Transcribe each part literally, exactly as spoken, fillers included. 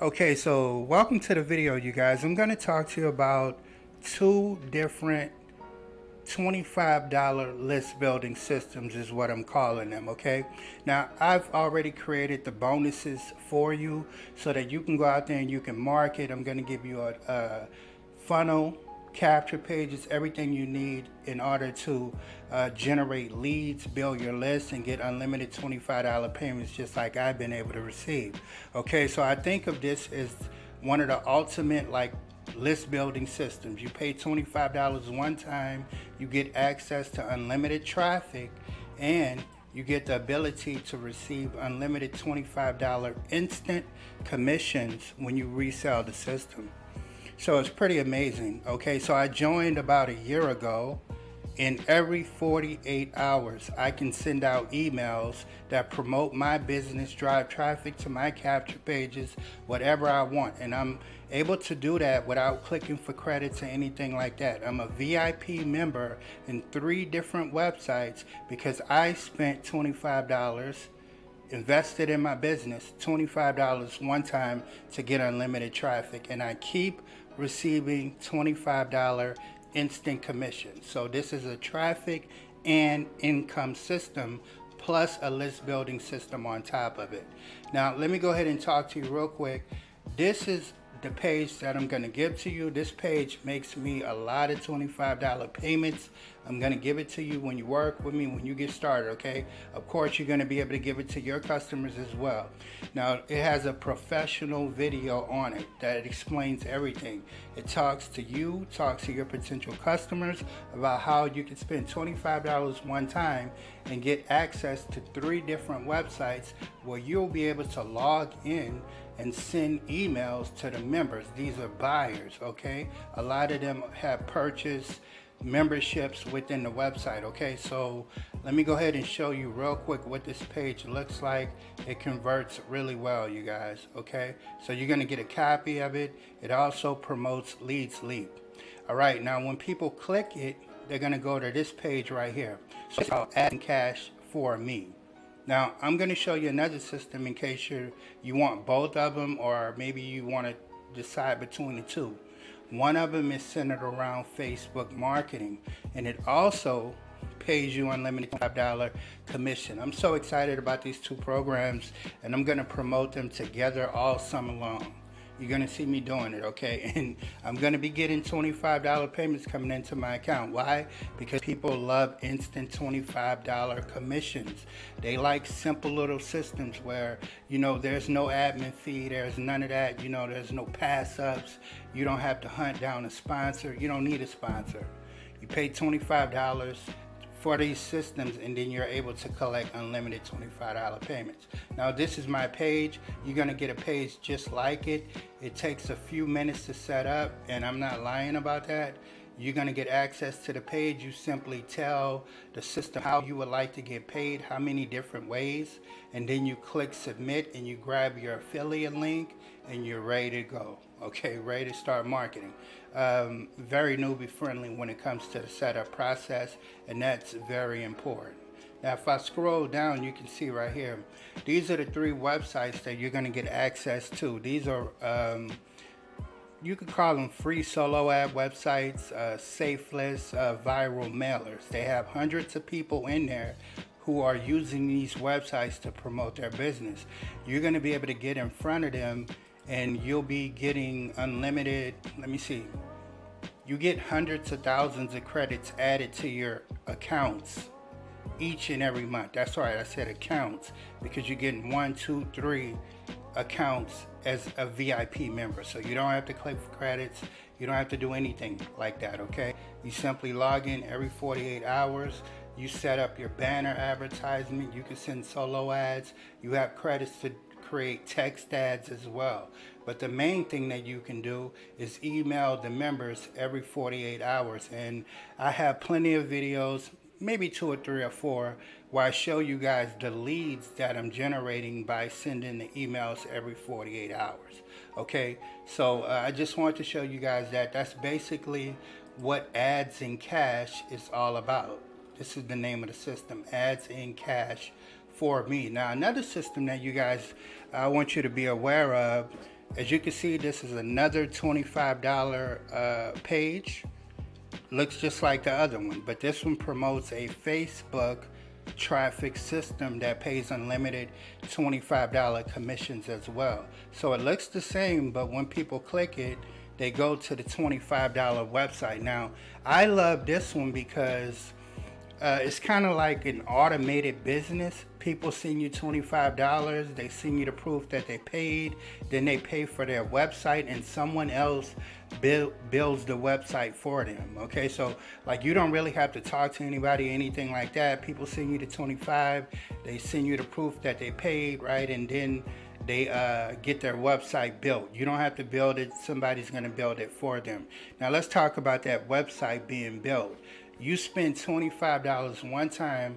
Okay, so welcome to the video, you guys. I'm going to talk to you about two different twenty-five dollar list building systems is what I'm calling them, okay? Now, I've already created the bonuses for you so that you can go out there and you can market. I'm going to give you a, a funnel, capture pages, everything you need in order to uh, generate leads, build your list, and get unlimited twenty-five dollar payments just like I've been able to receive. Okay, so I think of this as one of the ultimate like list building systems. You pay twenty-five dollars one time, you get access to unlimited traffic, and you get the ability to receive unlimited twenty-five dollar instant commissions when you resell the system. So it's pretty amazing. Okay, so I joined about a year ago, and every forty-eight hours I can send out emails that promote my business, drive traffic to my capture pages, whatever I want. And I'm able to do that without clicking for credits or anything like that. I'm a V I P member in three different websites because I spent twenty-five dollars, invested in my business, twenty-five dollars one time to get unlimited traffic, and I keep receiving twenty-five dollar instant commission. So this is a traffic and income system plus a list building system on top of it. Now let me go ahead and talk to you real quick. This is the page that I'm going to give to you. This page makes me a lot of twenty-five dollar payments. I'm going to give it to you when you work with me, when you get started, okay? Of course, you're going to be able to give it to your customers as well. Now, it has a professional video on it that explains everything. It talks to you, talks to your potential customers about how you can spend twenty-five dollars one time and get access to three different websites where you'll be able to log in and send emails to the members. These are buyers, okay? A lot of them have purchased memberships within the website, okay? So let me go ahead and show you real quick what this page looks like. It converts really well, you guys, okay? So you're gonna get a copy of it. It also promotes LeadsLeap. All right, now when people click it, they're gonna go to this page right here. So it's called Ads N Cash for Me. Now, I'm going to show you another system in case you you want both of them, or maybe you want to decide between the two. One of them is centered around Facebook marketing, and it also pays you unlimited five dollar commission. I'm so excited about these two programs, and I'm going to promote them together all summer long. You're going to see me doing it, okay? And I'm going to be getting twenty-five dollar payments coming into my account. Why? Because people love instant twenty-five dollar commissions. They like simple little systems where, you know, there's no admin fee. There's none of that. You know, there's no pass-ups. You don't have to hunt down a sponsor. You don't need a sponsor. You pay twenty-five dollars for these systems, and then you're able to collect unlimited twenty-five dollar payments. Now this is my page. You're gonna get a page just like it. It takes a few minutes to set up, and I'm not lying about that. You're gonna get access to the page. You simply tell the system how you would like to get paid, how many different ways, and then you click submit and you grab your affiliate link and you're ready to go. Okay, ready to start marketing. Um, very newbie friendly when it comes to the setup process, and that's very important. Now if I scroll down, you can see right here, these are the three websites that you're gonna get access to. These are, um, you could call them free solo ad websites, uh, safe lists, uh, viral mailers. They have hundreds of people in there who are using these websites to promote their business. You're gonna be able to get in front of them, and you'll be getting unlimited, let me see, you get hundreds of thousands of credits added to your accounts each and every month. That's right, I said accounts, because you're getting one, two, three accounts as a V I P member. So you don't have to click for credits. You don't have to do anything like that, okay? You simply log in every forty-eight hours. You set up your banner advertisement. You can send solo ads. You have credits to create text ads as well. But the main thing that you can do is email the members every forty-eight hours. And I have plenty of videos, maybe two or three or four, where I show you guys the leads that I'm generating by sending the emails every forty-eight hours. Okay, so uh, I just want to show you guys that that's basically what Ads in Cash is all about. This is the name of the system, Ads in Cash for Me. Now another system that you guys, I want you to be aware of As you can see, this is another twenty-five dollar uh, page. Looks just like the other one, but this one promotes a Facebook traffic system that pays unlimited twenty-five dollar commissions as well. So it looks the same, but when people click it, they go to the twenty-five dollar website. Now, I love this one because uh, it's kind of like an automated business. People send you twenty-five dollars, they send you the proof that they paid, then they pay for their website, and someone else build, builds the website for them, okay? So, like, you don't really have to talk to anybody, anything like that. People send you the twenty-five, they send you the proof that they paid, right? And then they uh, get their website built. You don't have to build it, somebody's gonna build it for them. Now, let's talk about that website being built. You spend twenty-five dollars one time,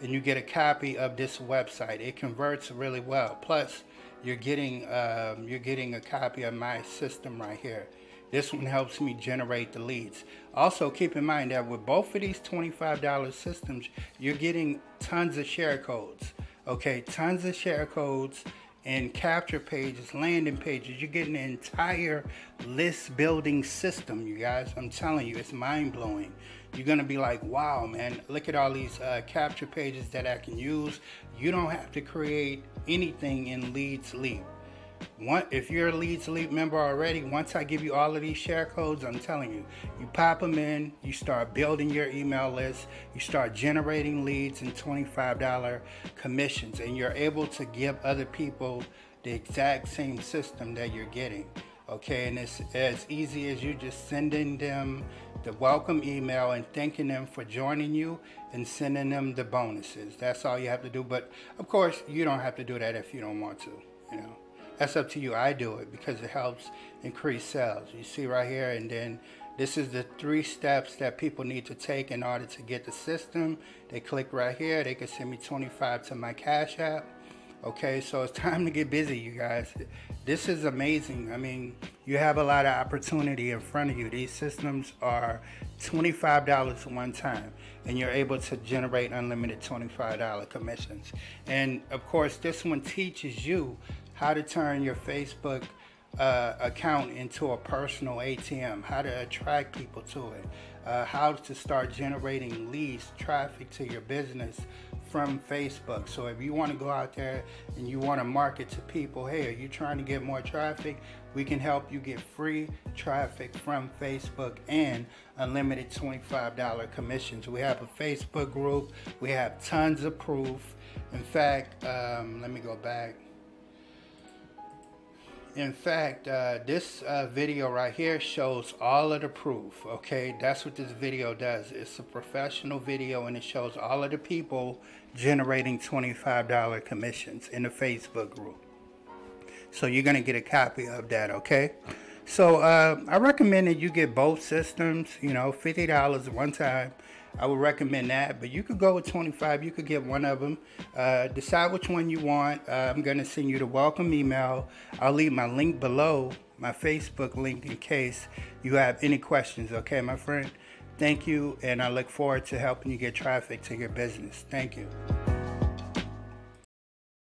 and you get a copy of this website. It converts really well. Plus, you're getting um, you're getting a copy of my system right here. This one helps me generate the leads. Also, keep in mind that with both of these twenty-five dollar systems, you're getting tons of share codes. Okay, tons of share codes and capture pages, landing pages. You're getting an entire list building system, you guys. I'm telling you, it's mind blowing. You're gonna be like, wow, man, look at all these uh, capture pages that I can use. You don't have to create anything in LeadsLeap. One, if you're a LeadsLeap member already, once I give you all of these share codes, I'm telling you, you pop them in, you start building your email list, you start generating leads and twenty-five dollar commissions, and you're able to give other people the exact same system that you're getting. Okay, and it's as easy as you just sending them the welcome email and thanking them for joining you and sending them the bonuses. That's all you have to do. But of course, you don't have to do that if you don't want to, you know. That's up to you. I do it because it helps increase sales. You see right here, and then this is the three steps that people need to take in order to get the system. They click right here. They can send me twenty-five to my Cash App. Okay, so it's time to get busy, you guys. This is amazing. I mean, you have a lot of opportunity in front of you. These systems are twenty-five dollars one time, and you're able to generate unlimited twenty-five dollar commissions. And of course, this one teaches you how to turn your Facebook uh, account into a personal A T M, how to attract people to it, uh, how to start generating leads, traffic to your business from Facebook. So if you want to go out there and you want to market to people, hey, are you trying to get more traffic? We can help you get free traffic from Facebook and unlimited twenty-five dollar commissions. We have a Facebook group. We have tons of proof. In fact, um, let me go back. In fact, uh, this uh, video right here shows all of the proof, okay? That's what this video does. It's a professional video, and it shows all of the people generating twenty-five dollar commissions in the Facebook group. So you're going to get a copy of that, okay? So uh, I recommend that you get both systems, you know, fifty dollars one time. I would recommend that, but you could go with twenty-five. You could get one of them. Uh, decide which one you want. Uh, I'm going to send you the welcome email. I'll leave my link below, my Facebook link, in case you have any questions. Okay, my friend? Thank you, and I look forward to helping you get traffic to your business. Thank you.